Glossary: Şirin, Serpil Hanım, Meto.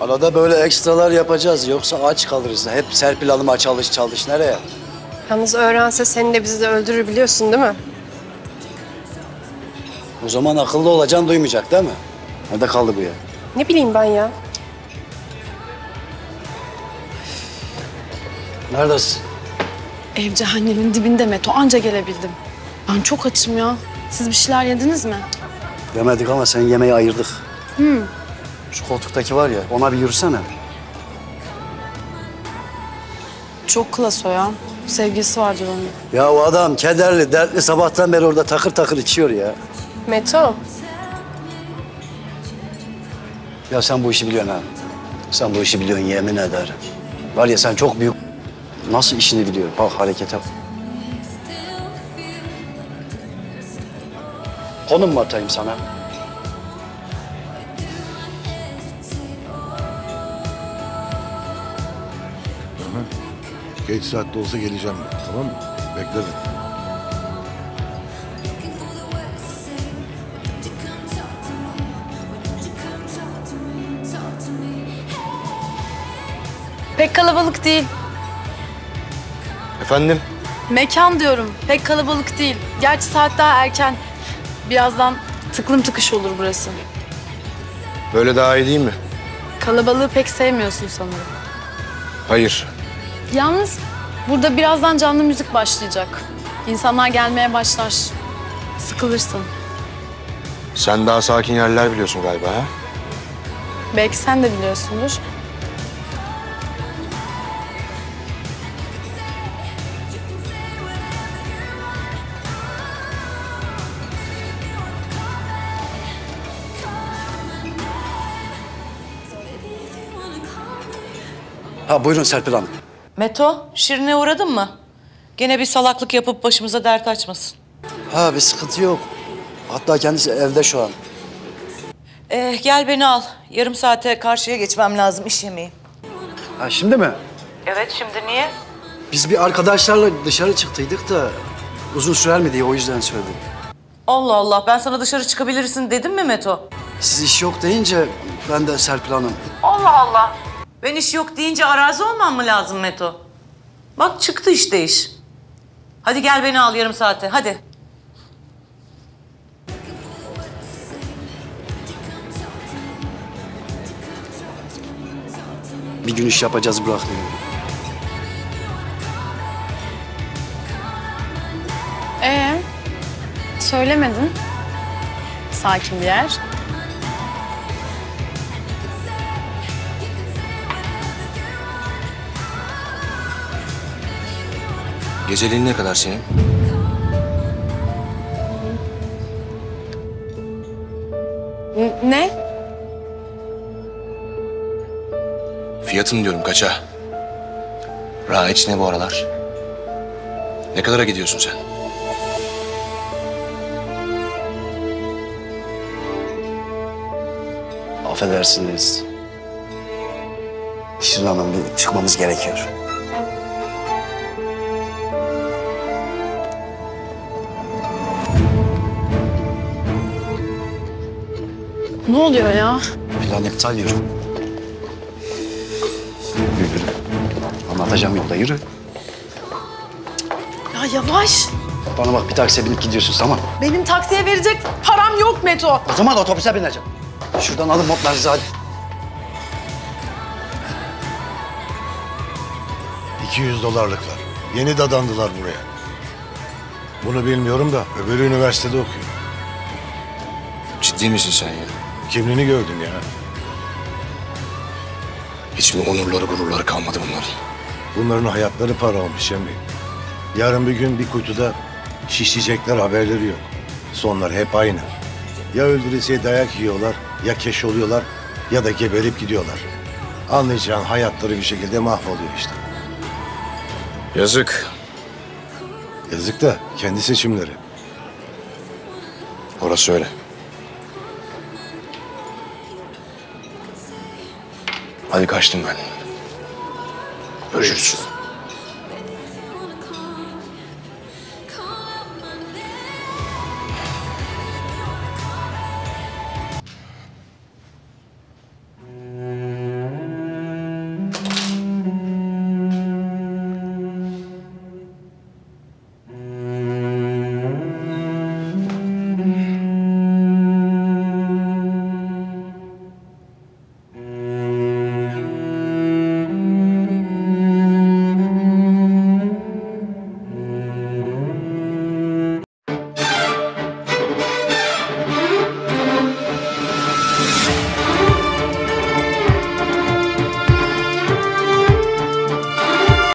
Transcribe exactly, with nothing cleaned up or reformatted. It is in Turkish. Arada böyle ekstralar yapacağız. Yoksa aç kalırız. Hep Serpil Hanım'a çalış çalış. Nereye? Yalnız öğrense seni de bizi de öldürür biliyorsun değil mi? O zaman akıllı olacaksın, duymayacak değil mi? Nerede kaldı bu ya? Ne bileyim ben ya. Neredesin? Ev cehennemin dibinde Meto. Anca gelebildim. Ben çok açım ya. Siz bir şeyler yediniz mi? Yemedik ama senin yemeği ayırdık. Hmm. Şu koltuktaki var ya, ona bir yürüsene. Çok klas o ya. Sevgilisi vardır onun. Ya o adam kederli, dertli, sabahtan beri orada takır takır içiyor ya. Meto. Ya sen bu işi biliyorsun ha. Sen bu işi biliyorsun, yemin ederim. Var ya sen çok büyük... Nasıl işini biliyor? Bak harekete bak. Konum mu atayım sana? Geç saatte olsa geleceğim ben, tamam mı? Beklerim. Pek kalabalık değil. Efendim? Mekan diyorum, pek kalabalık değil. Gerçi saat daha erken. Birazdan tıklım tıkış olur burası. Böyle daha iyi değil mi? Kalabalığı pek sevmiyorsun sanırım. Hayır. Yalnız burada birazdan canlı müzik başlayacak. İnsanlar gelmeye başlar. Sıkılırsın. Sen daha sakin yerler biliyorsun galiba ha? Belki sen de biliyorsundur. Ha buyurun Serpil Hanım. Meto, Şirin'e uğradın mı? Gene bir salaklık yapıp başımıza dert açmasın. Ha bir sıkıntı yok. Hatta kendisi evde şu an. Ee, gel beni al. Yarım saate karşıya geçmem lazım, iş yemeği. Ha şimdi mi? Evet şimdi, niye? Biz bir arkadaşlarla dışarı çıktıydık da uzun sürer mi diye o yüzden söyledim. Allah Allah, ben sana dışarı çıkabilirsin dedim mi Meto? Siz iş yok deyince ben de Serpil Hanım. Allah Allah. Ben iş yok deyince arazi olmam mı lazım Meto? Bak çıktı işte iş. Hadi gel beni al yarım saate, hadi. Bir gün iş yapacağız, bırak beni. Ee, söylemedin. Sakin bir yer. Geceliğin ne kadar senin? Ne? Fiyatın diyorum kaça? Rahiç ne bu aralar? Ne kadara gidiyorsun sen? Affedersiniz. Şirin Hanım, bir çıkmamız gerekiyor. Ne oluyor ya? Plan iptal, yürü. Yürü. Anlatacağım yolda, yürü. Ya yavaş. Bana bak, bir taksiye binip gidiyorsun, tamam. Benim taksiye verecek param yok Meto. O zaman otobüse bineceğim. Şuradan alın notlarınızı hadi. iki yüz dolarlıklar. Yeni dadandılar buraya. Bunu bilmiyorum da öbürü üniversitede okuyor. Ciddi misin sen ya? Kimliğini gördüm ya. Hiç mi onurları, gururları kalmadı bunların? Bunların hayatları para olmuş Cemil. Yarın bir gün bir kuytuda şişecekler, haberleri yok. Sonlar hep aynı. Ya öldüresiye dayak yiyorlar, ya keş oluyorlar, ya da geberip gidiyorlar. Anlayacağın hayatları bir şekilde mahvoluyor işte. Yazık. Yazık da kendi seçimleri. Orası öyle. Hadi kaçtım ben. Görüşürüz.